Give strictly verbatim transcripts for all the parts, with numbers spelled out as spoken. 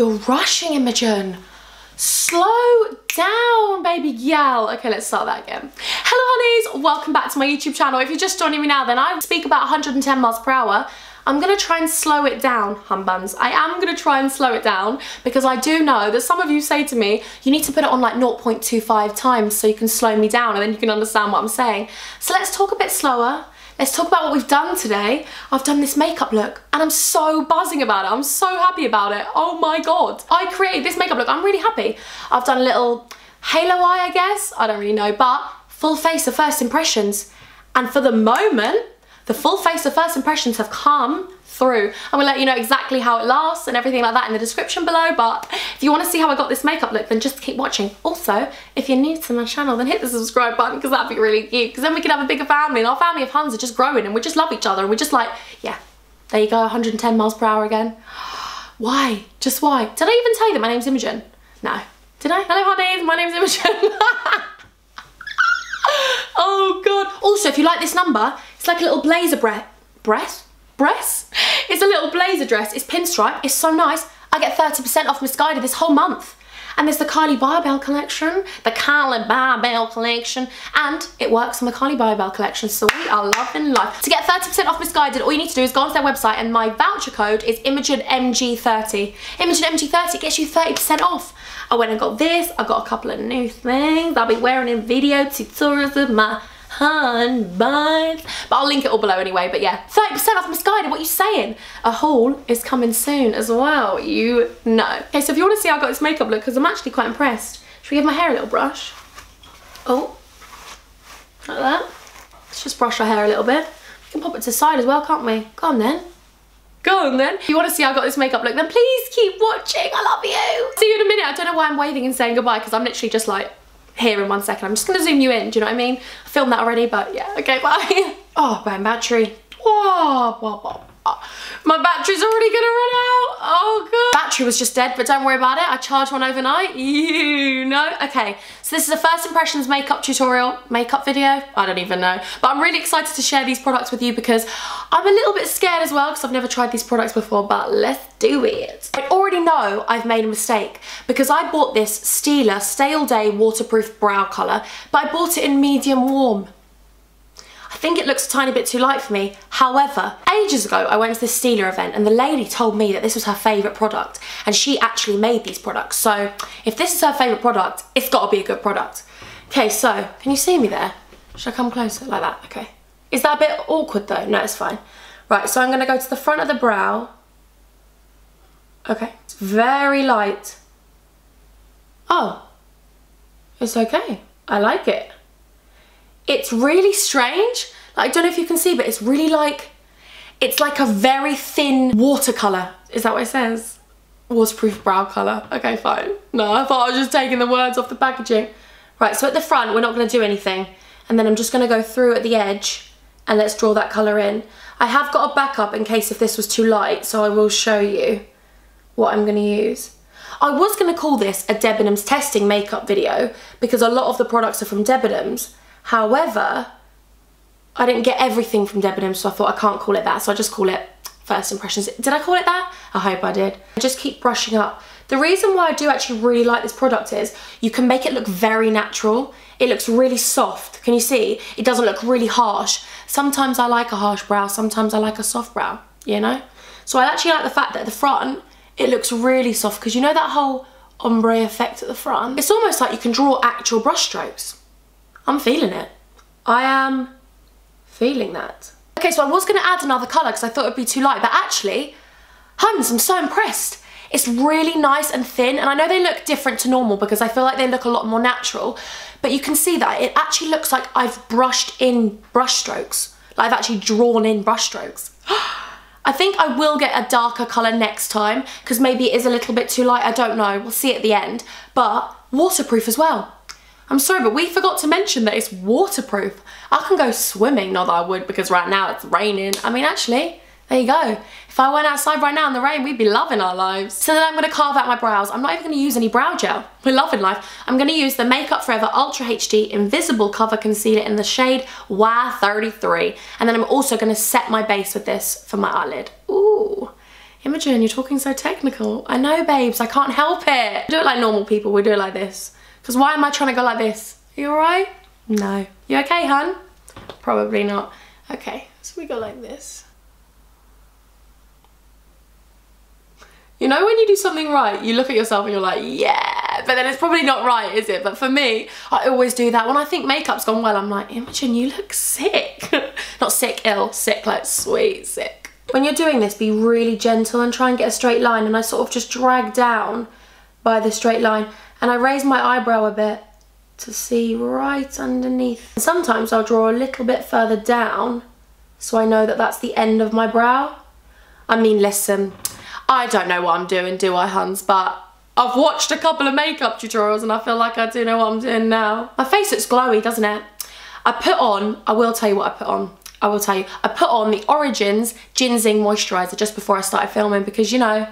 You're rushing, Imogen. Slow down, baby girl. Okay, let's start that again. Hello, honeys. Welcome back to my YouTube channel. If you're just joining me now, then I speak about one hundred ten miles per hour. I'm gonna try and slow it down, humbuns. I am gonna try and slow it down because I do know that some of you say to me, you need to put it on like zero point two five times so you can slow me down and then you can understand what I'm saying. So let's talk a bit slower. Let's talk about what we've done today. I've done this makeup look and I'm so buzzing about it. I'm so happy about it. Oh my God. I created this makeup look. I'm really happy. I've done a little halo eye, I guess. I don't really know, but full face of first impressions. And for the moment, the full face of first impressions have come through. I'm gonna let you know exactly how it lasts and everything like that in the description below, but if you want to see how I got this makeup look, then just keep watching. Also, if you're new to my channel, then hit the subscribe button because that'd be really cute, because then we can have a bigger family and our family of huns are just growing and we just love each other and we're just like, yeah, there you go, one hundred ten miles per hour again. Why? Just why? Did I even tell you that my name's Imogen? No. Did I? Hello, honeys, my name's Imogen. Oh God. Also, if you like this number, it's like a little blazer breath, breath, breath. It's a little blazer dress. It's pinstripe. It's so nice. I get thirty percent off Missguided this whole month. And there's the Kylie Barbell collection, the Kylie Barbell collection, and it works on the Kylie Barbell collection. So we are loving life. To get thirty percent off Missguided, all you need to do is go onto their website, and my voucher code is Imogen M G thirty. Imogen M G thirty gets you thirty percent off. I went and got this. I got a couple of new things I'll be wearing in video tutorials of my handbags, but I'll link it all below anyway. But yeah, thirty percent off Missguided. What are you saying? A haul is coming soon as well, you know. Okay, so if you want to see how I got this makeup look, because I'm actually quite impressed. Should we give my hair a little brush? Oh, like that. Let's just brush our hair a little bit. We can pop it to the side as well, can't we? Go on then. Go on then. If you want to see how I got this makeup look, then please keep watching. I love you. See you in a minute. I don't know why I'm waving and saying goodbye, because I'm literally just like here in one second. I'm just going to zoom you in. Do you know what I mean? I filmed that already, but yeah. Okay, bye. Oh, my battery. Whoa, whoa, whoa. Oh, my battery's already going to run out. Oh, God. Battery was just dead, but don't worry about it. I charged one overnight. You know. Okay, so this is a first impressions makeup tutorial, makeup video. I don't even know. But I'm really excited to share these products with you because I'm a little bit scared as well because I've never tried these products before, but let's do it. I already know I've made a mistake because I bought this Steeler Stay All Day Waterproof Brow Colour, but I bought it in medium warm. I think it looks a tiny bit too light for me. However, ages ago I went to this Steeler event and the lady told me that this was her favourite product and she actually made these products. So if this is her favourite product, it's got to be a good product. Okay, so can you see me there? Should I come closer like that? Okay. Is that a bit awkward though? No, it's fine. Right, so I'm going to go to the front of the brow. Okay. It's very light. Oh. It's okay. I like it. It's really strange. Like, I don't know if you can see, but it's really like, it's like a very thin watercolour. Is that what it says? Waterproof brow colour. Okay, fine. No, I thought I was just taking the words off the packaging. Right, so at the front, we're not going to do anything. And then I'm just going to go through at the edge and let's draw that colour in. I have got a backup in case if this was too light, so I will show you what I'm going to use. I was going to call this a Debenhams testing makeup video because a lot of the products are from Debenhams. However, I didn't get everything from Debenhams, so I thought I can't call it that, so I just call it first impressions. Did I call it that? I hope I did. I just keep brushing up. The reason why I do actually really like this product is you can make it look very natural. It looks really soft. Can you see? It doesn't look really harsh. Sometimes I like a harsh brow, sometimes I like a soft brow, you know? So I actually like the fact that at the front, it looks really soft, because you know that whole ombre effect at the front? It's almost like you can draw actual brush strokes. I'm feeling it. I am feeling that. Okay, so I was going to add another colour because I thought it would be too light, but actually, huns, I'm so impressed. It's really nice and thin, and I know they look different to normal because I feel like they look a lot more natural, but you can see that it actually looks like I've brushed in brush strokes. Like I've actually drawn in brush strokes. I think I will get a darker colour next time because maybe it is a little bit too light. I don't know. We'll see at the end, but waterproof as well. I'm sorry, but we forgot to mention that it's waterproof. I can go swimming, not that I would, because right now it's raining. I mean, actually, there you go. If I went outside right now in the rain, we'd be loving our lives. So then I'm gonna carve out my brows. I'm not even gonna use any brow gel. We're loving life. I'm gonna use the Makeup Forever Ultra H D Invisible Cover Concealer in the shade Y thirty-three. And then I'm also gonna set my base with this for my eyelid. Ooh, Imogen, you're talking so technical. I know, babes, I can't help it. We do it like normal people, we do it like this. Because why am I trying to go like this? Are you all right? No. You okay, hun? Probably not. Okay, so we go like this. You know when you do something right, you look at yourself and you're like, yeah, but then it's probably not right, is it? But for me, I always do that. When I think makeup's gone well, I'm like, Imogen, you look sick. Not sick, ill, sick, like sweet, sick. When you're doing this, be really gentle and try and get a straight line. And I sort of just drag down by the straight line. And I raise my eyebrow a bit to see right underneath. And sometimes I'll draw a little bit further down so I know that that's the end of my brow. I mean, listen, I don't know what I'm doing, do I, huns? But I've watched a couple of makeup tutorials and I feel like I do know what I'm doing now. My face looks glowy, doesn't it? I put on, I will tell you what I put on. I will tell you. I put on the Origins Ginzing Moisturiser just before I started filming because, you know,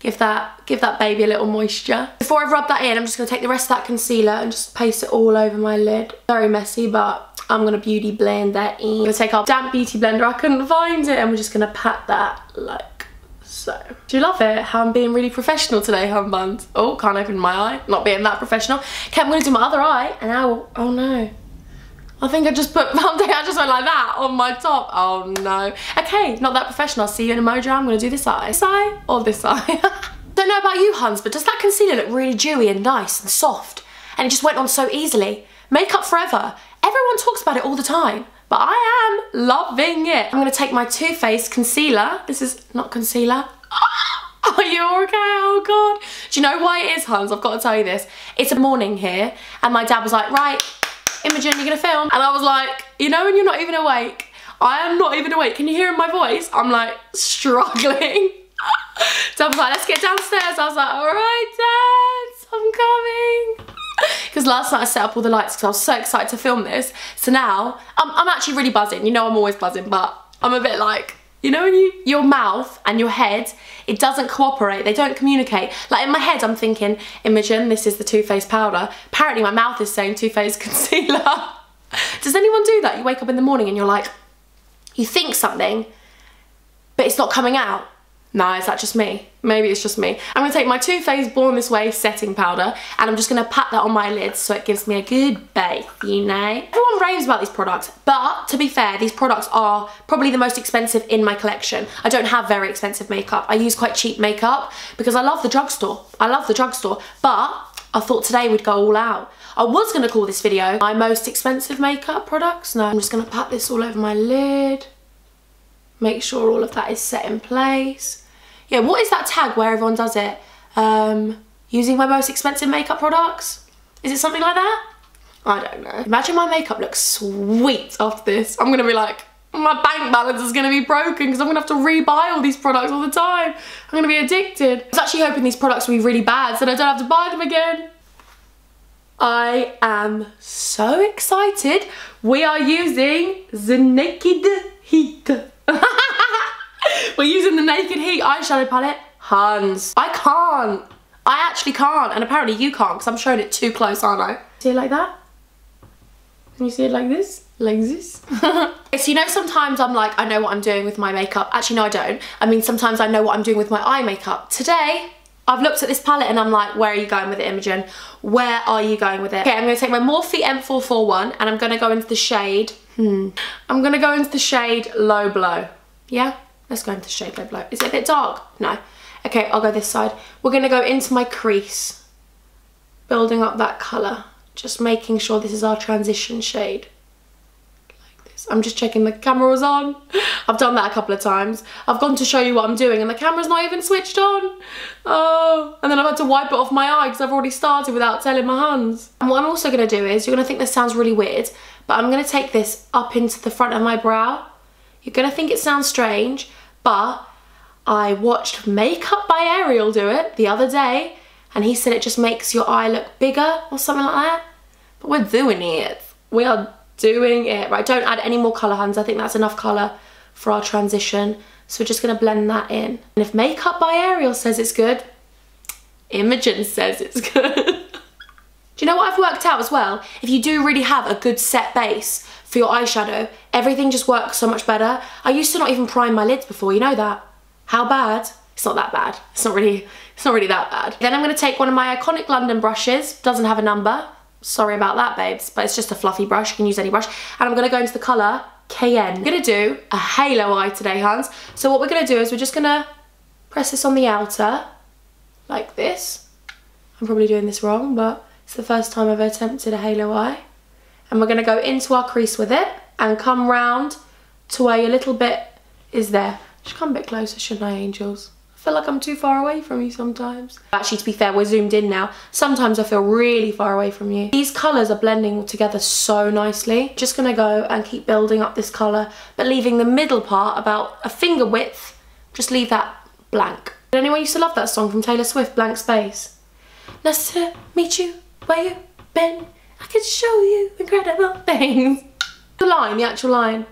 give that, give that baby a little moisture. Before I rub that in, I'm just going to take the rest of that concealer and just paste it all over my lid. Very messy, but I'm going to beauty blend that in. I'm going to take our damp beauty blender. I couldn't find it. And we're just going to pat that like. So, do you love it? How I'm being really professional today, hun buns. Oh, can't open my eye. Not being that professional. Okay, I'm gonna do my other eye and I will, oh no. I think I just put foundation, I just went like that on my top. Oh no. Okay, not that professional. I'll see you in a mojo. I'm gonna do this eye. This eye or this eye? Don't know about you, huns, but does that concealer look really dewy and nice and soft? And it just went on so easily. Makeup Forever. Everyone talks about it all the time. But I am loving it. I'm gonna take my Too Faced concealer. This is not concealer. Oh, are you okay? Oh God. Do you know why it is, huns? I've got to tell you this. It's a morning here and my dad was like, right, Imogen, you're gonna film. And I was like, you know when you're not even awake? I am not even awake. Can you hear in my voice? I'm like struggling. Dad was like, let's get downstairs. I was like, all right, Dad, I'm coming. Because last night I set up all the lights because I was so excited to film this. So now, I'm, I'm actually really buzzing. You know I'm always buzzing, but I'm a bit like, you know when you, your mouth and your head, it doesn't cooperate. They don't communicate. Like in my head, I'm thinking, Imogen, this is the Too Faced powder. Apparently my mouth is saying Too Faced concealer. Does anyone do that? You wake up in the morning and you're like, you think something, but it's not coming out. No, is that just me? Maybe it's just me. I'm going to take my Too Faced Born This Way setting powder and I'm just going to pat that on my lids so it gives me a good base, you know? Everyone raves about these products, but to be fair, these products are probably the most expensive in my collection. I don't have very expensive makeup. I use quite cheap makeup because I love the drugstore. I love the drugstore, but I thought today we'd go all out. I was going to call this video my most expensive makeup products. No, I'm just going to pat this all over my lid. Make sure all of that is set in place. Yeah, what is that tag where everyone does it? Um, using my most expensive makeup products? Is it something like that? I don't know. Imagine my makeup looks sweet after this. I'm gonna be like, my bank balance is gonna be broken because I'm gonna have to rebuy all these products all the time. I'm gonna be addicted. I was actually hoping these products would be really bad so that I don't have to buy them again. I am so excited. We are using the Naked Heat. We're using the Naked Heat eyeshadow palette. Huns, I can't. I actually can't, and apparently you can't because I'm showing it too close, aren't I? See it like that? Can you see it like this? Like this? So you know sometimes I'm like, I know what I'm doing with my makeup. Actually, no, I don't. I mean, sometimes I know what I'm doing with my eye makeup. Today, I've looked at this palette and I'm like, where are you going with it, Imogen? Where are you going with it? Okay, I'm going to take my Morphe M four forty-one and I'm going to go into the shade... Hmm. I'm going to go into the shade Low Blow. Yeah? Let's go into the shade Low Blow. Is it a bit dark? No. Okay, I'll go this side. We're going to go into my crease. Building up that colour. Just making sure this is our transition shade. Like this. I'm just checking the camera was on. I've done that a couple of times. I've gone to show you what I'm doing and the camera's not even switched on. Oh. And then I've had to wipe it off my eye because I've already started without telling my hands. And what I'm also going to do is, you're going to think this sounds really weird, but I'm going to take this up into the front of my brow. You're going to think it sounds strange, but I watched Makeup by Ariel do it the other day, and he said it just makes your eye look bigger or something like that. But we're doing it. We are doing it. Right, don't add any more colour, huns. I think that's enough colour for our transition. So we're just going to blend that in. And if Makeup by Ariel says it's good, Imogen says it's good. Do you know what I've worked out as well? If you do really have a good set base for your eyeshadow, everything just works so much better. I used to not even prime my lids before, you know that? How bad it's not that bad. It's not really, it's not really that bad. Then I'm going to take one of my Iconic London brushes. Doesn't have a number. Sorry about that, babes. But it's just a fluffy brush. You can use any brush. And I'm going to go into the colour K N. I'm going to do a halo eye today, Hans. So what we're going to do is we're just going to press this on the outer. Like this. I'm probably doing this wrong, but it's the first time I've attempted a halo eye. And we're going to go into our crease with it and come round to where your little bit is there. Should come a bit closer, shouldn't I, angels? I feel like I'm too far away from you sometimes. Actually, to be fair, we're zoomed in now. Sometimes I feel really far away from you. These colours are blending together so nicely. Just going to go and keep building up this colour, but leaving the middle part about a finger width, just leave that blank. But anyway, I used to love that song from Taylor Swift, Blank Space. Nice to meet you, where you been? I could show you incredible things. The line, the actual line.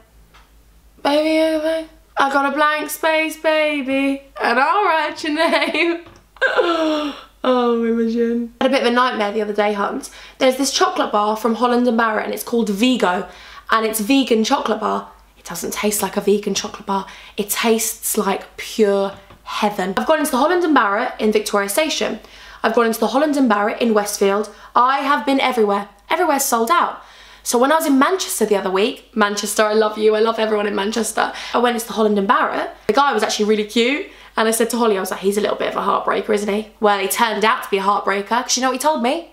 Baby, I got a blank space, baby, and I'll write your name. Oh, Imogen. I had a bit of a nightmare the other day, Hunt. There's this chocolate bar from Holland and Barrett, and it's called Vigo, and it's vegan chocolate bar. It doesn't taste like a vegan chocolate bar. It tastes like pure heaven. I've gone into the Holland and Barrett in Victoria Station. I've gone into the Holland and Barrett in Westfield. I have been everywhere. Everywhere's sold out. So when I was in Manchester the other week, Manchester, I love you, I love everyone in Manchester. I went into the Holland and Barrett. The guy was actually really cute. And I said to Holly, I was like, he's a little bit of a heartbreaker, isn't he? Well, he turned out to be a heartbreaker, because you know what he told me?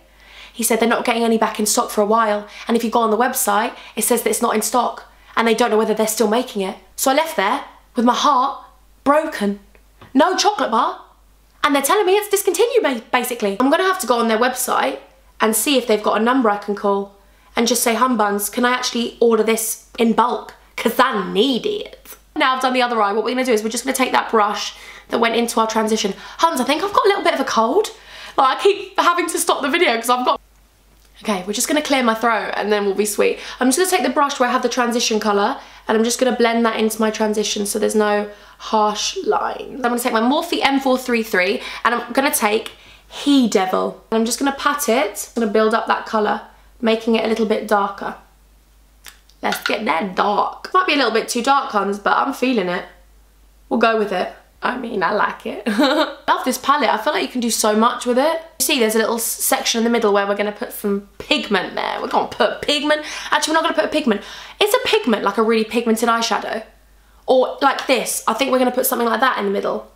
He said they're not getting any back in stock for a while. And if you go on the website, it says that it's not in stock. And they don't know whether they're still making it. So I left there with my heart broken. No chocolate bar. And they're telling me it's discontinued, basically. I'm gonna have to go on their website and see if they've got a number I can call and just say, hum buns, can I actually order this in bulk? Cause I need it. Now I've done the other eye, what we're gonna do is we're just gonna take that brush that went into our transition. Huns, I think I've got a little bit of a cold. Like, I keep having to stop the video because I've got... Okay, we're just gonna clear my throat and then we'll be sweet. I'm just gonna take the brush where I have the transition color and I'm just gonna blend that into my transition so there's no harsh lines. I'm gonna take my Morphe M four thirty-three and I'm gonna take He Devil. And I'm just gonna pat it, I'm gonna build up that color, making it a little bit darker. Let's get that dark. Might be a little bit too dark, Huns, but I'm feeling it. We'll go with it. I mean, I like it. I love this palette. I feel like you can do so much with it. You see, there's a little section in the middle where we're gonna put some pigment there. We're gonna put pigment. Actually, we're not gonna put a pigment. It's a pigment, like a really pigmented eyeshadow. Or like this. I think we're gonna put something like that in the middle.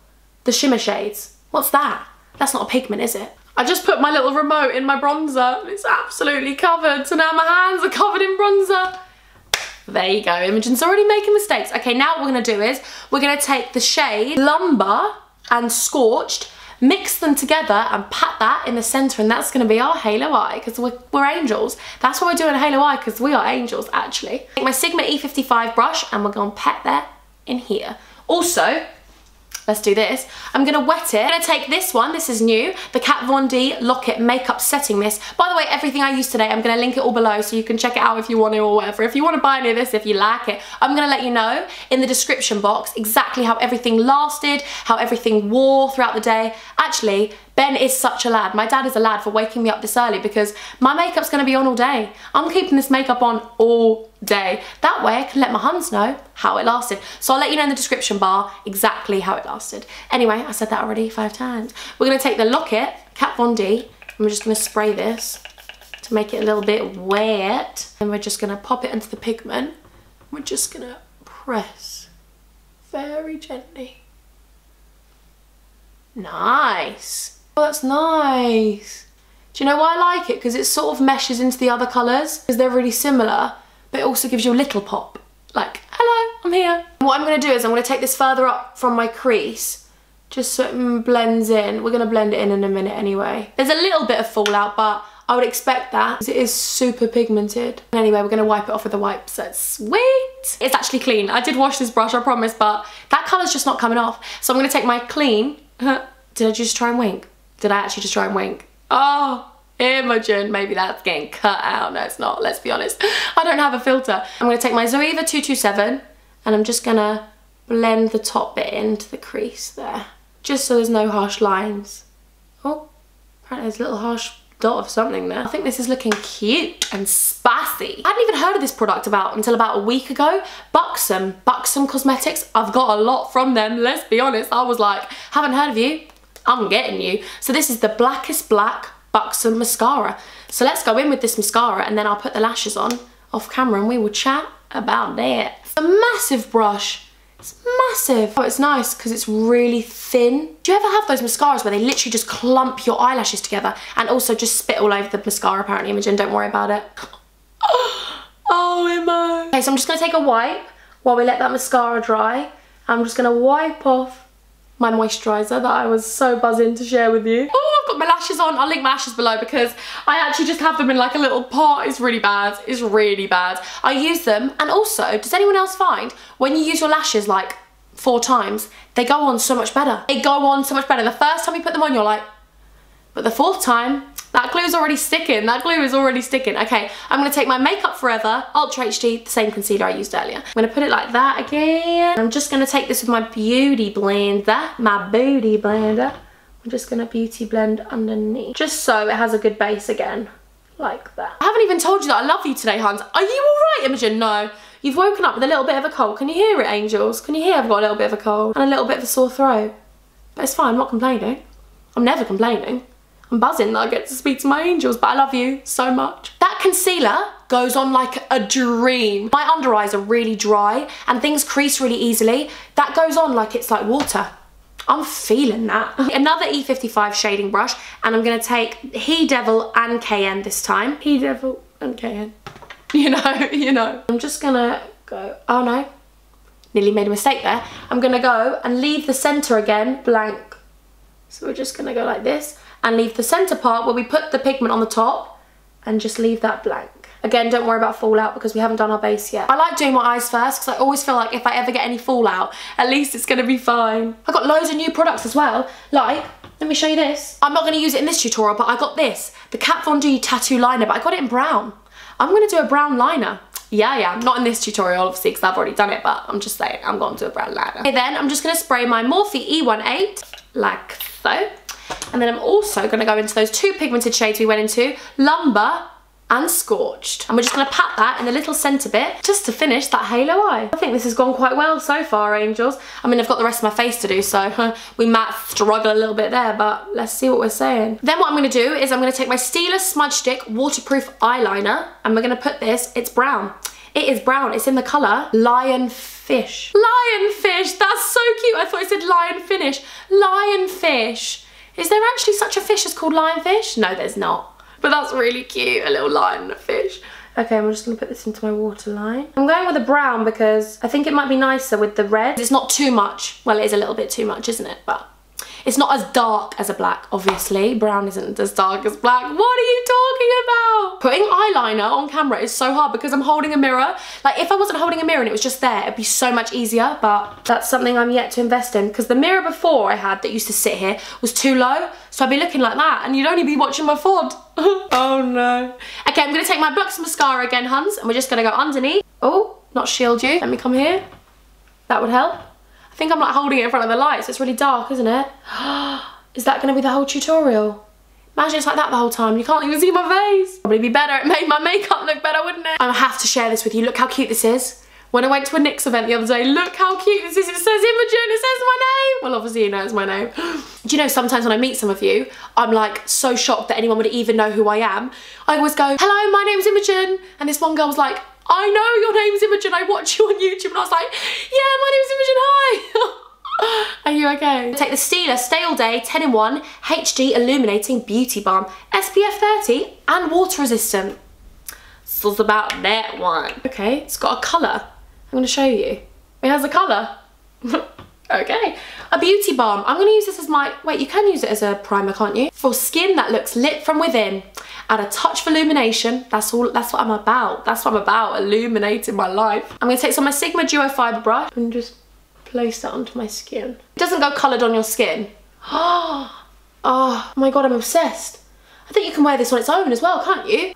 The shimmer shades. What's that? That's not a pigment, is it? I just put my little remote in my bronzer. It's absolutely covered. So now my hands are covered in bronzer. There you go, Imogen's already making mistakes. Okay, now what we're gonna do is, we're gonna take the shade Lumber and Scorched, mix them together and pat that in the center, and that's gonna be our halo eye, because we're, we're angels. That's what we're doing, halo eye, because we are angels, actually. Take my Sigma E fifty-five brush, and we're gonna pat that in here. Also, let's do this. I'm gonna wet it. I'm gonna take this one, this is new, the Kat Von D Locket Makeup Setting Mist. By the way, everything I use today, I'm gonna link it all below so you can check it out if you want to or whatever. If you wanna buy any of this, if you like it, I'm gonna let you know in the description box exactly how everything lasted, how everything wore throughout the day. Actually, Ben is such a lad. My dad is a lad for waking me up this early because my makeup's gonna be on all day. I'm keeping this makeup on all day. That way I can let my huns know how it lasted. So I'll let you know in the description bar exactly how it lasted. Anyway, I said that already five times. We're gonna take the Locket, Kat Von D, and we're just gonna spray this to make it a little bit wet. And we're just gonna pop it into the pigment. We're just gonna press very gently. Nice. Oh, that's nice. Do you know why I like it? Because it sort of meshes into the other colours because they're really similar. But it also gives you a little pop, like, hello, I'm here. What I'm gonna do is I'm gonna take this further up from my crease, just so it blends in. We're gonna blend it in in a minute anyway. There's a little bit of fallout, but I would expect that because it is super pigmented. Anyway, we're gonna wipe it off with a wipe, so it's sweet. It's actually clean. I did wash this brush, I promise, but that colour's just not coming off. So I'm gonna take my clean, did I just try and wink? Did I actually just try and wink? Oh. Imogen, maybe that's getting cut out. No, it's not, let's be honest. I don't have a filter. I'm gonna take my Zoeva two two seven and I'm just gonna blend the top bit into the crease there, just so there's no harsh lines. Oh, apparently there's little harsh dot of something there. I think this is looking cute and spicy. I hadn't even heard of this product about until about a week ago. Buxom, Buxom Cosmetics. I've got a lot from them, let's be honest. I was like, haven't heard of you, I'm getting you. So this is the Blackest Black Buxom Mascara. So let's go in with this mascara and then I'll put the lashes on off camera and we will chat about that. It's a massive brush. It's massive. Oh, it's nice because it's really thin. Do you ever have those mascaras where they literally just clump your eyelashes together and also just spit all over the mascara apparently, Imogen? Don't worry about it. Oh, Imo. Okay, so I'm just going to take a wipe while we let that mascara dry. I'm just going to wipe off my moisturiser that I was so buzzing to share with you. Oh, I've got my lashes on. I'll link my lashes below because I actually just have them in like a little pot. It's really bad. It's really bad. I use them, and also, does anyone else find when you use your lashes like four times, they go on so much better? They go on so much better. The first time you put them on, you're like, but the fourth time, that glue's already sticking. That glue is already sticking. Okay, I'm gonna take my Makeup Forever Ultra H D, the same concealer I used earlier. I'm gonna put it like that again. I'm just gonna take this with my beauty blender, my booty blender. I'm just gonna beauty blend underneath, just so it has a good base again, like that. I haven't even told you that I love you today, Hans. Are you all right, Imogen? No. You've woken up with a little bit of a cold. Can you hear it, angels? Can you hear I've got a little bit of a cold and a little bit of a sore throat? But it's fine, I'm not complaining. I'm never complaining. I'm buzzing that I get to speak to my angels, but I love you so much. That concealer goes on like a dream. My under eyes are really dry and things crease really easily. That goes on like it's like water. I'm feeling that. Another E fifty-five shading brush, and I'm gonna take He Devil and K N this time. He Devil and K N. You know, you know. I'm just gonna go, oh no, nearly made a mistake there. I'm gonna go and leave the center again blank. So we're just gonna go like this and leave the center part where we put the pigment on the top and just leave that blank. Again, don't worry about fallout because we haven't done our base yet. I like doing my eyes first because I always feel like if I ever get any fallout, at least it's gonna be fine. I've got loads of new products as well. Like, let me show you this. I'm not gonna use it in this tutorial, but I got this, the Kat Von D tattoo liner, but I got it in brown. I'm gonna do a brown liner. Yeah, yeah, not in this tutorial, obviously, because I've already done it, but I'm just saying, I'm gonna do a brown liner. Okay, then I'm just gonna spray my Morphe E eighteen, like so. And then I'm also gonna go into those two pigmented shades we went into, Lumber and Scorched. And we're just gonna pat that in the little center bit just to finish that halo eye. I think this has gone quite well so far, angels. I mean, I've got the rest of my face to do, so we might struggle a little bit there, but let's see what we're saying. Then what I'm gonna do is I'm gonna take my Steeler Smudge Stick Waterproof Eyeliner, and we're gonna put this, it's brown. It is brown, it's in the colour Lionfish. Lionfish, that's so cute. I thought it said Lionfish. Lionfish. Is there actually such a fish as called lionfish? No, there's not. But that's really cute, a little lionfish. Okay, I'm just gonna put this into my waterline. I'm going with a brown because I think it might be nicer with the red. It's not too much. Well, it is a little bit too much, isn't it? But it's not as dark as a black, obviously. Brown isn't as dark as black. What are you talking about? Putting eyeliner on camera is so hard because I'm holding a mirror. Like, if I wasn't holding a mirror and it was just there, it'd be so much easier, but that's something I'm yet to invest in because the mirror before I had that used to sit here was too low, so I'd be looking like that and you'd only be watching my fod. Oh no. Okay, I'm gonna take my Buxom mascara again, Huns, and we're just gonna go underneath. Oh, not shield you. Let me come here. That would help. I think I'm like holding it in front of the light, so it's really dark, isn't it? Is that gonna be the whole tutorial? Imagine it's like that the whole time. You can't even see my face. Probably be better. It made my makeup look better, wouldn't it? I have to share this with you. Look how cute this is. When I went to a N Y X event the other day, look how cute this is. It says Imogen, it says my name. Well, obviously you know it's my name. Do you know sometimes when I meet some of you, I'm like so shocked that anyone would even know who I am. I always go, hello, my name's Imogen. And this one girl was like, I know your name's Imogen, I watch you on YouTube. And I was like, yeah, my name's Imogen, hi. Are you okay? Take the Steeler Stay All Day ten in one H D Illuminating Beauty Balm, S P F thirty and water resistant. So it's about that one. Okay, it's got a colour. I'm gonna show you. It has a colour. Okay, a beauty balm. I'm gonna use this as my, wait, you can use it as a primer, can't you? For skin that looks lit from within. Add a touch of illumination. That's all, that's what I'm about. That's what I'm about, illuminating my life. I'm gonna take some of my Sigma Duo Fibre brush and just place that onto my skin. It doesn't go coloured on your skin. Oh, oh my God, I'm obsessed. I think you can wear this on its own as well, can't you?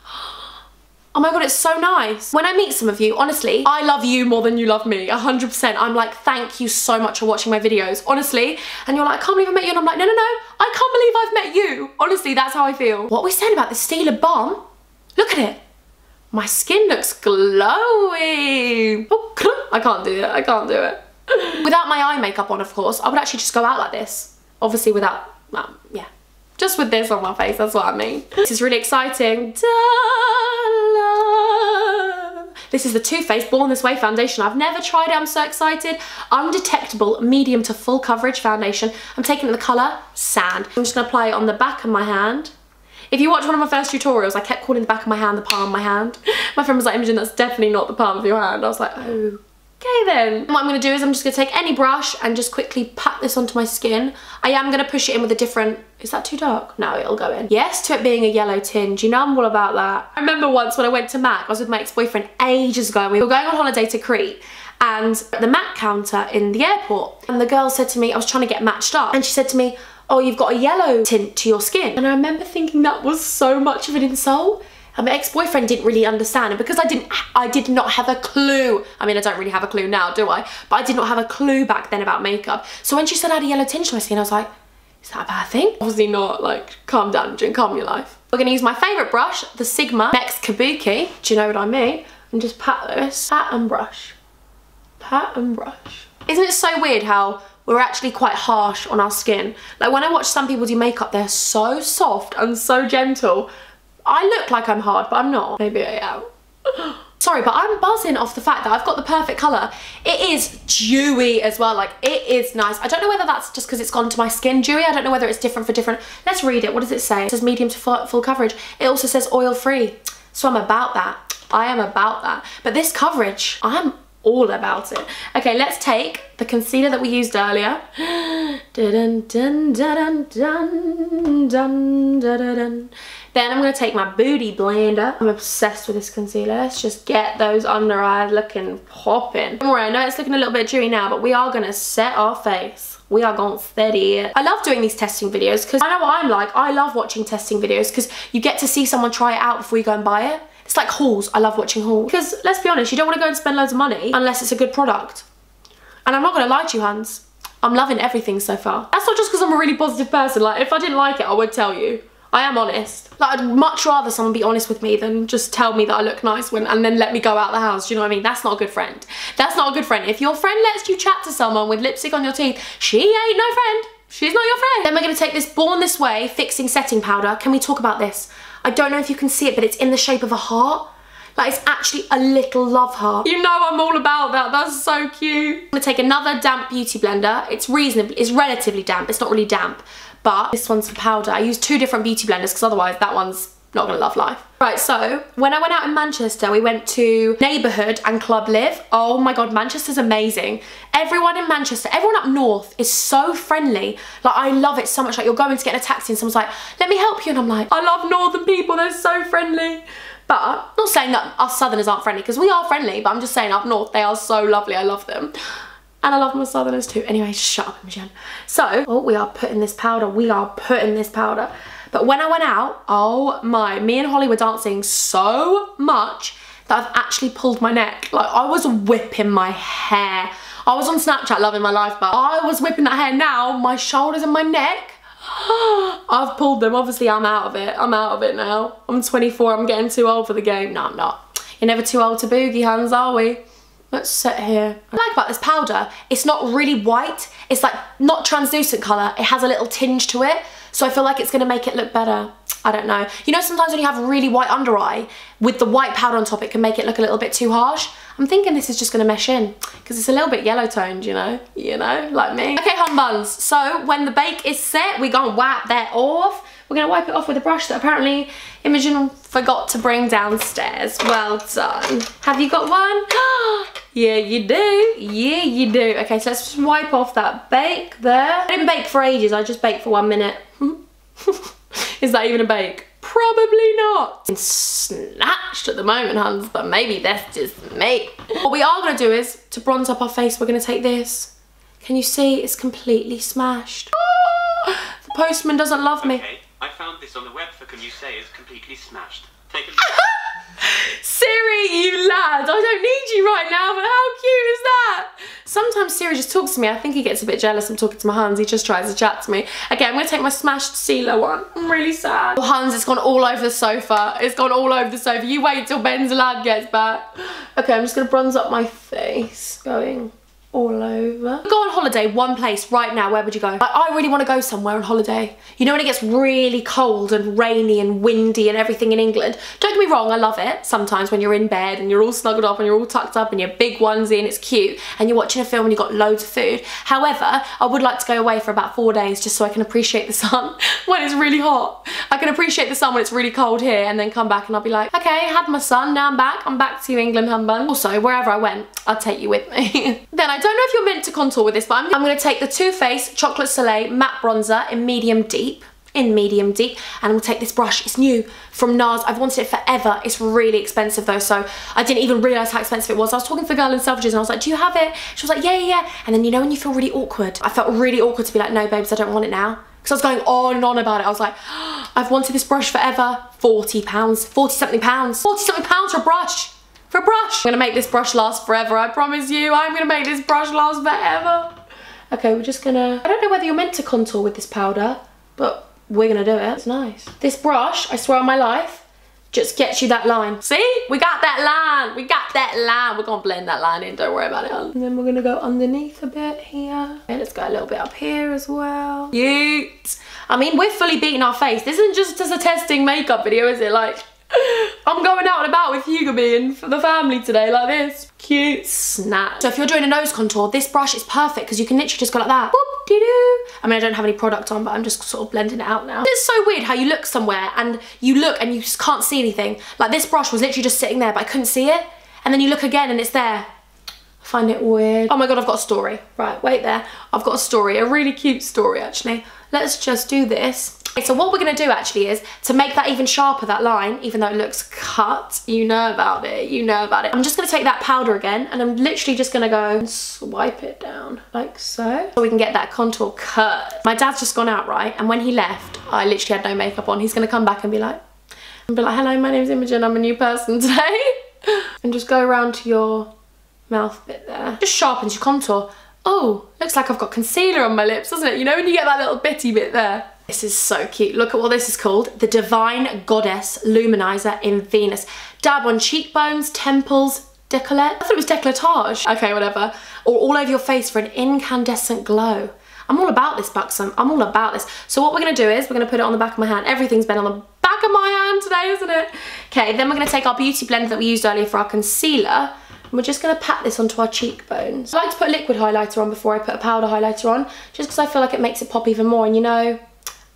Oh my God, it's so nice. When I meet some of you, honestly, I love you more than you love me, one hundred percent. I'm like, thank you so much for watching my videos, honestly. And you're like, I can't believe I met you. And I'm like, no, no, no, I can't believe I've met you. Honestly, that's how I feel. What are we saying about this Steeler balm? Look at it. My skin looks glowy. Oh, I can't do it. I can't do it. Without my eye makeup on, of course, I would actually just go out like this. Obviously without, um, yeah. Just with this on my face, that's what I mean. This is really exciting. This is the Too Faced Born This Way foundation. I've never tried it, I'm so excited. Undetectable, medium to full coverage foundation. I'm taking the colour Sand. I'm just gonna apply it on the back of my hand. If you watch one of my first tutorials, I kept calling the back of my hand the palm of my hand. My friend was like, Imogen, that's definitely not the palm of your hand. I was like, oh. Okay then. What I'm going to do is I'm just going to take any brush and just quickly pat this onto my skin. I am going to push it in with a different... Is that too dark? No, it'll go in. Yes to it being a yellow tinge. You know I'm all about that. I remember once when I went to MAC, I was with my ex-boyfriend ages ago. We were going on holiday to Crete and at the MAC counter in the airport. And the girl said to me, I was trying to get matched up. And she said to me, oh, you've got a yellow tint to your skin. And I remember thinking that was so much of an insult. And my ex-boyfriend didn't really understand, and because I didn't, I did not have a clue. I mean, I don't really have a clue now, do I? But I did not have a clue back then about makeup. So when she said I had a yellow tinge to my skin, I was like, is that a bad thing? Obviously not, like, calm down, Imogen, calm your life. We're gonna use my favorite brush, the Sigma N Y X Kabuki, do you know what I mean? And just pat this, pat and brush, pat and brush. Isn't it so weird how we're actually quite harsh on our skin? Like when I watch some people do makeup, they're so soft and so gentle. I look like I'm hard, but I'm not. Maybe I am. Sorry, but I'm buzzing off the fact that I've got the perfect colour. It is dewy as well, like it is nice. I don't know whether that's just because it's gone to my skin dewy. I don't know whether it's different for different. Let's read it. What does it say? It says medium to full, full coverage. It also says oil free. So I'm about that. I am about that. But this coverage, I'm all about it. Okay, let's take the concealer that we used earlier. Dun, dun, dun, dun, dun, dun, dun, dun. Then I'm going to take my Booty Blender. I'm obsessed with this concealer. Let's just get those under eyes looking popping. Don't worry, I know it's looking a little bit dewy now, but we are going to set our face. We are going steady it. I love doing these testing videos because I know what I'm like. I love watching testing videos because you get to see someone try it out before you go and buy it. It's like hauls. I love watching hauls. Because let's be honest, you don't want to go and spend loads of money unless it's a good product. And I'm not going to lie to you, Hans. I'm loving everything so far. That's not just because I'm a really positive person. Like, if I didn't like it, I would tell you. I am honest. Like, I'd much rather someone be honest with me than just tell me that I look nice when and then let me go out the house. Do you know what I mean? That's not a good friend. That's not a good friend. If your friend lets you chat to someone with lipstick on your teeth, she ain't no friend. She's not your friend. Then we're going to take this Born This Way Fixing Setting Powder. Can we talk about this? I don't know if you can see it, but it's in the shape of a heart. Like, it's actually a little love heart. You know I'm all about that. That's so cute. I'm going to take another damp beauty blender. It's reasonably, it's relatively damp. It's not really damp. But this one's for powder. I use two different beauty blenders because otherwise that one's not gonna love life. Right, so when I went out in Manchester, we went to Neighbourhood and Club Live. Oh my God, Manchester's amazing. Everyone in Manchester, everyone up north is so friendly. Like, I love it so much. Like, you're going to get in a taxi and someone's like, let me help you. And I'm like, I love northern people, they're so friendly. But not saying that us southerners aren't friendly, because we are friendly, but I'm just saying up north, they are so lovely, I love them. And I love my southerners too. Anyway, shut up, Imogen. So, oh, we are putting this powder. We are putting this powder. But when I went out, oh my, me and Holly were dancing so much that I've actually pulled my neck. Like, I was whipping my hair. I was on Snapchat loving my life, but I was whipping that hair now. My shoulders and my neck, I've pulled them. Obviously, I'm out of it. I'm out of it now. I'm twenty-four. I'm getting too old for the game. No, I'm not. You're never too old to boogie, Hans, are we? Let's sit here. What I like about this powder, it's not really white. It's like not translucent colour. It has a little tinge to it. So I feel like it's going to make it look better. I don't know. You know, sometimes when you have really white under eye, with the white powder on top, it can make it look a little bit too harsh. I'm thinking this is just going to mesh in because it's a little bit yellow toned, you know? You know, like me. Okay, hun buns. So when the bake is set, we're going to wipe that off. We're going to wipe it off with a brush that apparently Imogen forgot to bring downstairs. Well done. Have you got one? Yeah, you do. Yeah, you do. Okay, so let's just wipe off that bake there. I didn't bake for ages. I just baked for one minute. Is that even a bake? Probably not. It's snatched at the moment, Hans, but maybe that's just me. What we are going to do is, to bronze up our face, we're going to take this. Can you see? It's completely smashed. The postman doesn't love me. Okay. I found this on the web for can you say is completely smashed. Take a Siri, you lad, I don't need you right now, but how cute is that? Sometimes Siri just talks to me. I think he gets a bit jealous I'm talking to my Hans. He just tries to chat to me. Okay, I'm gonna take my smashed Steeler one. I'm really sad. Oh, Hans, it's gone all over the sofa. It's gone all over the sofa. You wait till Ben's lad gets back. Okay, I'm just gonna bronze up my face. Going all over. Go on holiday, one place right now, where would you go? Like, I really want to go somewhere on holiday. You know when it gets really cold and rainy and windy and everything in England? Don't get me wrong, I love it sometimes when you're in bed and you're all snuggled up and you're all tucked up and your big onesie and it's cute and you're watching a film and you've got loads of food. However, I would like to go away for about four days just so I can appreciate the sun when it's really hot. I can appreciate the sun when it's really cold here and then come back and I'll be like, okay, I had my sun, now I'm back. I'm back to you, England, humbug. Also, wherever I went, I'll take you with me. Then I I don't know if you're meant to contour with this, but I'm, I'm going to take the Too Faced Chocolate Soleil Matte Bronzer in medium deep, in medium deep, and I'm going to take this brush. It's new from NARS. I've wanted it forever. It's really expensive though, so I didn't even realise how expensive it was. I was talking to the girl in Selfridges and I was like, do you have it? She was like, yeah, yeah, yeah. And then you know when you feel really awkward? I felt really awkward to be like, no, babes, I don't want it now. Because I was going on and on about it. I was like, oh, I've wanted this brush forever. forty pounds, forty something pounds, forty something pounds for a brush. For a brush. I'm gonna make this brush last forever, I promise you. I'm gonna make this brush last forever. Okay, we're just gonna... I don't know whether you're meant to contour with this powder, but we're gonna do it. It's nice. This brush, I swear on my life, just gets you that line. See? We got that line. We got that line. We're gonna blend that line in. Don't worry about it. And then we're gonna go underneath a bit here. And let's go a little bit up here as well. Cute. I mean, we're fully beating our face. This isn't just as a testing makeup video, is it? Like... I'm going out and about with Hugo being for the family today like this. Cute snap. So if you're doing a nose contour, this brush is perfect because you can literally just go like that. Boop, doo doo. I mean, I don't have any product on, but I'm just sort of blending it out now. It's so weird how you look somewhere and you look and you just can't see anything. Like this brush was literally just sitting there, but I couldn't see it. And then you look again and it's there. I find it weird. Oh my God, I've got a story. Right, wait there. I've got a story, a really cute story actually. Let's just do this. Okay, so what we're gonna do actually is to make that even sharper, that line, even though it looks cut, you know about it, you know about it. I'm just gonna take that powder again and I'm literally just gonna go and swipe it down like so, so we can get that contour cut. My dad's just gone out, right? And when he left, I literally had no makeup on. He's gonna come back and be like, and be like, hello, my name's Imogen, I'm a new person today. And just go around to your mouth bit there. Just sharpens your contour. Oh, looks like I've got concealer on my lips, doesn't it? You know when you get that little bitty bit there? This is so cute. Look at what this is called. The Divine Goddess Luminizer in Venus. Dab on cheekbones, temples, décolleté. I thought it was décolletage. Okay, whatever. Or all over your face for an incandescent glow. I'm all about this, Buxom. I'm all about this. So what we're going to do is we're going to put it on the back of my hand. Everything's been on the back of my hand today, isn't it? Okay, then we're going to take our beauty blender that we used earlier for our concealer. And we're just going to pat this onto our cheekbones. I like to put a liquid highlighter on before I put a powder highlighter on. Just because I feel like it makes it pop even more. And you know...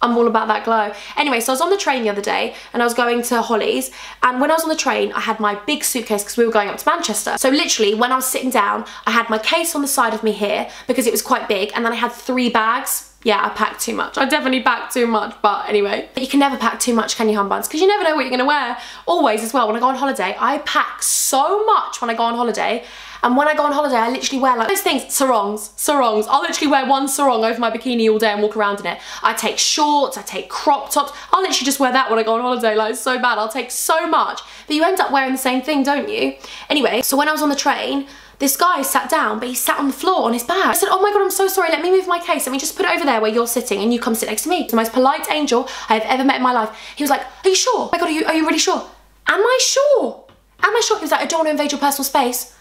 I'm all about that glow. Anyway, so I was on the train the other day and I was going to Holly's, and when I was on the train, I had my big suitcase because we were going up to Manchester. So literally, when I was sitting down, I had my case on the side of me here because it was quite big, and then I had three bags. Yeah, I packed too much. I definitely packed too much, but anyway. But you can never pack too much, can you, humbuns? Because you never know what you're gonna wear. Always as well, when I go on holiday, I pack so much when I go on holiday. And when I go on holiday, I literally wear like those things, sarongs, sarongs. I'll literally wear one sarong over my bikini all day and walk around in it. I take shorts, I take crop tops. I'll literally just wear that when I go on holiday, like it's so bad. I'll take so much. But you end up wearing the same thing, don't you? Anyway, so when I was on the train, this guy sat down, but he sat on the floor on his bag. I said, oh my God, I'm so sorry. Let me move my case. Let me just put it over there where you're sitting and you come sit next to me. The most polite angel I have ever met in my life. He was like, are you sure? Oh my God, are you, are you really sure? Am I sure? Am I sure? He was like, I don't want to invade your personal space.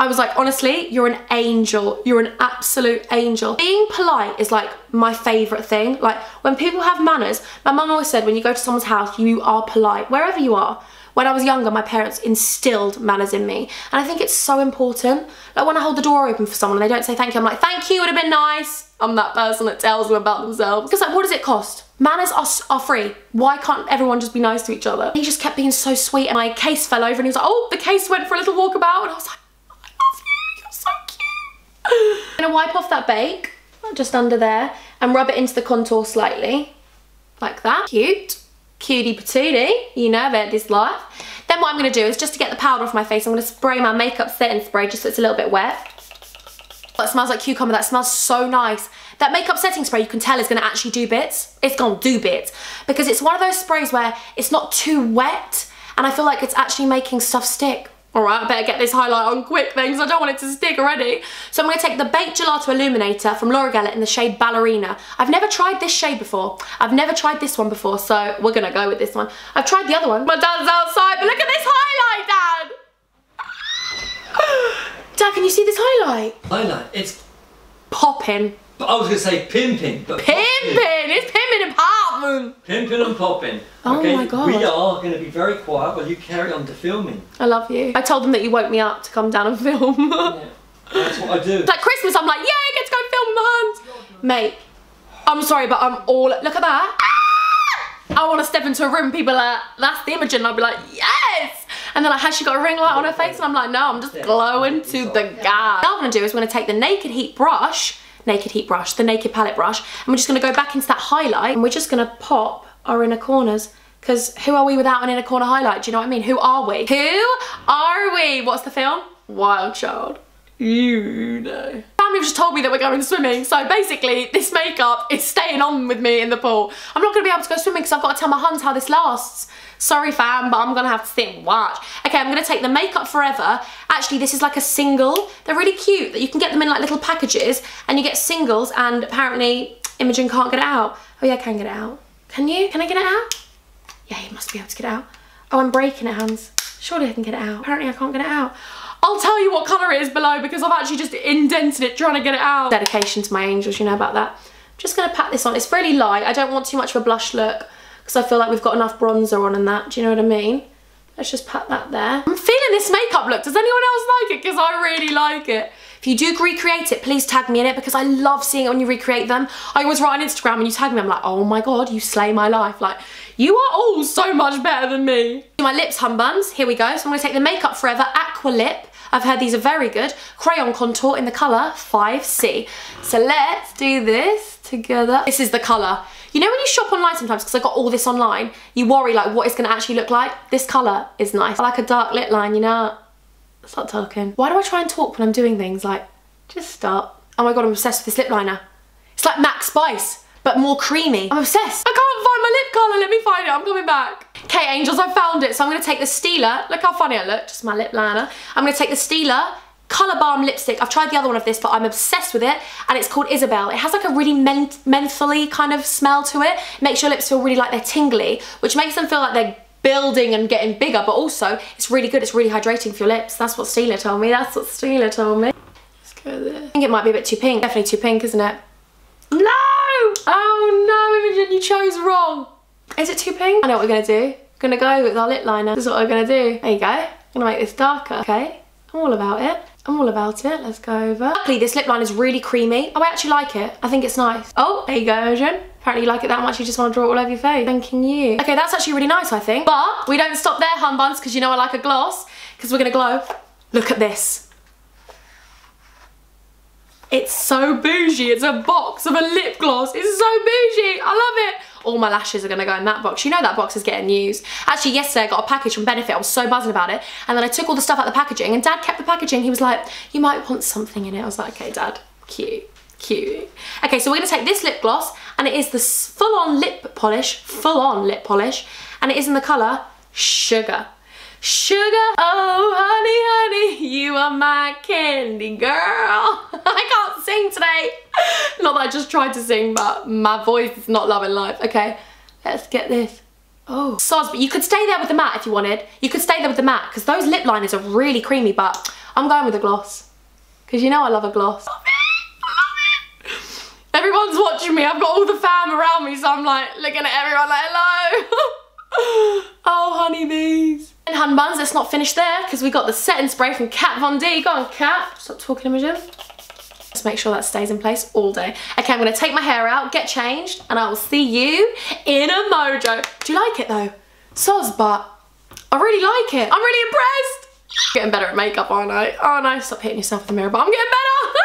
I was like, honestly, you're an angel. You're an absolute angel. Being polite is like my favorite thing. Like when people have manners, my mum always said, when you go to someone's house, you are polite, wherever you are. When I was younger, my parents instilled manners in me. And I think it's so important. Like when I hold the door open for someone and they don't say thank you, I'm like, thank you, would have been nice. I'm that person that tells them about themselves. Because like, what does it cost? Manners are, are free. Why can't everyone just be nice to each other? He just kept being so sweet and my case fell over and he was like, oh, the case went for a little walkabout. And I was like, so cute. I'm gonna wipe off that bake just under there and rub it into the contour slightly like that. Cute, cutie patootie, you know about this life. Then what I'm gonna do is, just to get the powder off my face, I'm gonna spray my makeup setting spray just so it's a little bit wet. That smells like cucumber. That smells so nice. That makeup setting spray, you can tell is going to actually do bits. It's going to do bits because it's one of those sprays where it's not too wet and I feel like it's actually making stuff stick. All right, I better get this highlight on quick then because I don't want it to stick already. So I'm going to take the Baked Gelato Illuminator from Laura Geller in the shade Ballerina. I've never tried this shade before. I've never tried this one before, so we're going to go with this one. I've tried the other one. My dad's outside, but look at this highlight, Dad! Dad, can you see this highlight? Highlight? It's popping. But I was going to say pimping. But pimping! Poppin'. It's pimping and popping. Pimping and popping. Oh okay, my God. We are going to be very quiet while you carry on to filming. I love you. I told them that you woke me up to come down and film. Yeah, that's what I do. It's like Christmas, I'm like, yeah, I get to go film my hands. Mate, I'm sorry, but I'm all, look at that. Ah! I want to step into a room, people are like, that's the Imogen. I'll be like, yes. And they're like, has she got a ring light on her face? And I'm like, no, I'm just glowing to the guy. What I'm going to do is I'm going to take the Naked Heat brush Naked Heat brush, the Naked Palette brush, and we're just going to go back into that highlight and we're just going to pop our inner corners because who are we without an inner corner highlight? Do you know what I mean? Who are we? Who are we? What's the film? Wild Child. You know. Family just told me that we're going swimming, so basically this makeup is staying on with me in the pool. I'm not going to be able to go swimming because I've got to tell my huns how this lasts. Sorry fam, but I'm going to have to sit and watch. Okay, I'm going to take the Makeup Forever. Actually, this is like a single. They're really cute. That you can get them in like little packages and you get singles and apparently Imogen can't get it out. Oh yeah, I can get it out. Can you? Can I get it out? Yeah, you must be able to get it out. Oh, I'm breaking it, hands. Surely I can get it out. Apparently I can't get it out. I'll tell you what colour it is below because I've actually just indented it trying to get it out. Dedication to my angels, you know about that. I'm just going to pat this on. It's really light. I don't want too much of a blush look because I feel like we've got enough bronzer on and that. Do you know what I mean? Let's just pat that there. I'm feeling this makeup look. Does anyone else like it? Because I really like it. If you do recreate it, please tag me in it because I love seeing it when you recreate them. I always write on Instagram and you tag me. I'm like, oh my God, you slay my life. Like, you are all so much better than me. My lips, hun buns. Here we go. So I'm going to take the Makeup Forever Aqualip. I've heard these are very good. Crayon contour in the colour five C. So let's do this together. This is the colour. You know when you shop online sometimes, because I got all this online, you worry like what it's going to actually look like? This colour is nice. I like a dark lip line, you know? Stop talking. Why do I try and talk when I'm doing things? Like, just stop. Oh my God, I'm obsessed with this lip liner. It's like Mac Spice, but more creamy. I'm obsessed. I can't find my lip colour. Let me find it. I'm coming back. Okay, angels, I found it. So I'm going to take the Steeler. Look how funny I look. Just my lip liner. I'm going to take the Steeler Colour Balm Lipstick. I've tried the other one of this, but I'm obsessed with it. And it's called Isabel. It has like a really ment mentholy kind of smell to it. It makes your lips feel really like they're tingly, which makes them feel like they're building and getting bigger, but also it's really good. It's really hydrating for your lips. That's what Steeler told me. That's what Steeler told me. Let's go there. I think it might be a bit too pink. Definitely too pink, isn't it? No! Oh no, Imogen, you chose wrong. Is it too pink? I know what we're going to do. We're going to go with our lip liner. This is what we're going to do. There you go. I'm going to make this darker. Okay, I'm all about it. I'm all about it. Let's go over. Luckily, this lip liner is really creamy. Oh, I actually like it. I think it's nice. Oh, there you go, Imogen. Apparently you like it that much, you just want to draw it all over your face. Thanking you. Okay, that's actually really nice, I think. But we don't stop there, hun buns, because you know I like a gloss, because we're going to glow. Look at this. It's so bougie. It's a box of a lip gloss. It's so bougie. I love it. All my lashes are going to go in that box. You know that box is getting used. Actually, yesterday I got a package from Benefit. I was so buzzing about it. And then I took all the stuff out of the packaging, and Dad kept the packaging. He was like, you might want something in it. I was like, okay, Dad. Cute. Cute. Okay, so we're going to take this lip gloss, and it is the full-on lip polish, full-on lip polish, and it is in the colour Sugar. Sugar, oh honey, honey, you are my candy girl. I can't sing today. Not that I just tried to sing, but my voice is not loving life. Okay, let's get this. Oh, soz, but you could stay there with the matte if you wanted. You could stay there with the matte, because those lip liners are really creamy, but I'm going with a gloss, because you know I love a gloss. Everyone's watching me. I've got all the fam around me, so I'm like looking at everyone like, hello. Oh, honeybees. And hun buns, let's not finish there because we got the setting spray from Kat Von D. Go on, Kat. Stop talking, Imogen. Let's make sure that stays in place all day. Okay, I'm going to take my hair out, get changed, and I will see you in a mojo. Do you like it though? Soz, but I really like it. I'm really impressed. Getting better at makeup, aren't I? Oh no, stop hitting yourself in the mirror, but I'm getting better.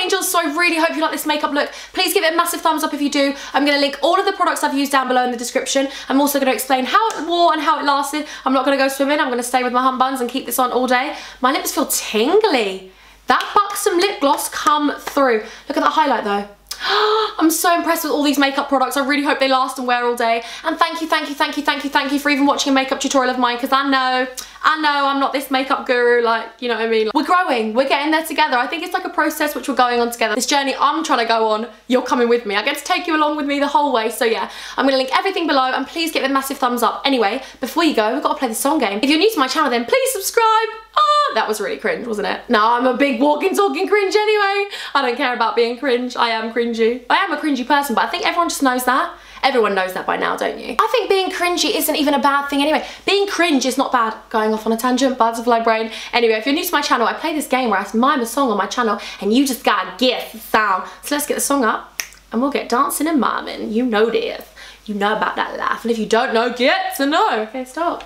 Angels, so I really hope you like this makeup look. Please give it a massive thumbs up if you do. I'm going to link all of the products I've used down below in the description. I'm also going to explain how it wore and how it lasted. I'm not going to go swimming. I'm going to stay with my hun buns and keep this on all day. My lips feel tingly. That Buxom lip gloss come through. Look at that highlight though. I'm so impressed with all these makeup products. I really hope they last and wear all day. And thank you, thank you, thank you, thank you, thank you for even watching a makeup tutorial of mine, because I know, I know I'm not this makeup guru, like, you know what I mean? Like, we're growing, we're getting there together. I think it's like a process which we're going on together. This journey I'm trying to go on, you're coming with me. I get to take you along with me the whole way. So yeah, I'm gonna link everything below, and please give it a massive thumbs up. Anyway, before you go, we've got to play the song game. If you're new to my channel, then please subscribe. Oh, that was really cringe, wasn't it? No, I'm a big walking, talking cringe anyway. I don't care about being cringe. I am cringy. I am a cringy person, but I think everyone just knows that. Everyone knows that by now, don't you? I think being cringy isn't even a bad thing anyway. Being cringe is not bad. Going off on a tangent, butterfly brain. Anyway, if you're new to my channel, I play this game where I mime a song on my channel and you just gotta guess the sound. So let's get the song up and we'll get dancing and miming. You know this. You know about that laugh. And if you don't know, get to know. Okay, stop.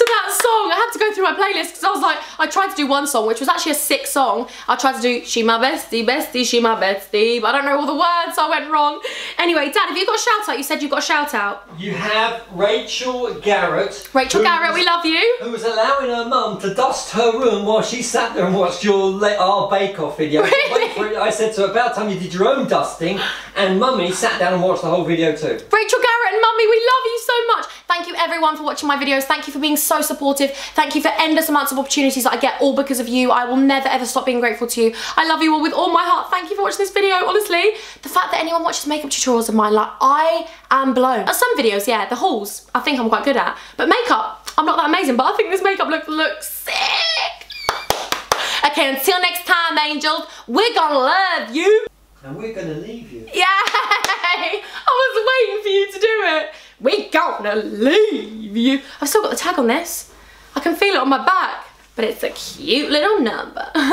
To that song. I had to go through my playlist because I was like, I tried to do one song which was actually a sick song. I tried to do she my bestie, bestie, she my bestie, but I don't know all the words, so I went wrong. Anyway, Dad, have you got a shout out? You said you've got a shout out. You have Rachel Garrett. Rachel Garrett, we love you. Who was allowing her mum to dust her room while she sat there and watched your Let Our Bake Off video. Really? I said to her, about time you did your own dusting, and Mummy sat down and watched the whole video too. Rachel Garrett and Mummy, we love you so much. Thank you everyone for watching my videos. Thank you for being so supportive. Thank you for endless amounts of opportunities that I get, all because of you. I will never ever stop being grateful to you. I love you all with all my heart. Thank you for watching this video. Honestly, the fact that anyone watches makeup tutorials of mine, like, I am blown. And some videos, yeah, the hauls, I think I'm quite good at. But makeup, I'm not that amazing, but I think this makeup look looks sick. Okay, until next time, angels, we're gonna love you. And we're gonna leave you. Yay! I was waiting for you to do it. We're gonna leave you. I've still got the tag on this. I can feel it on my back, but it's a cute little number.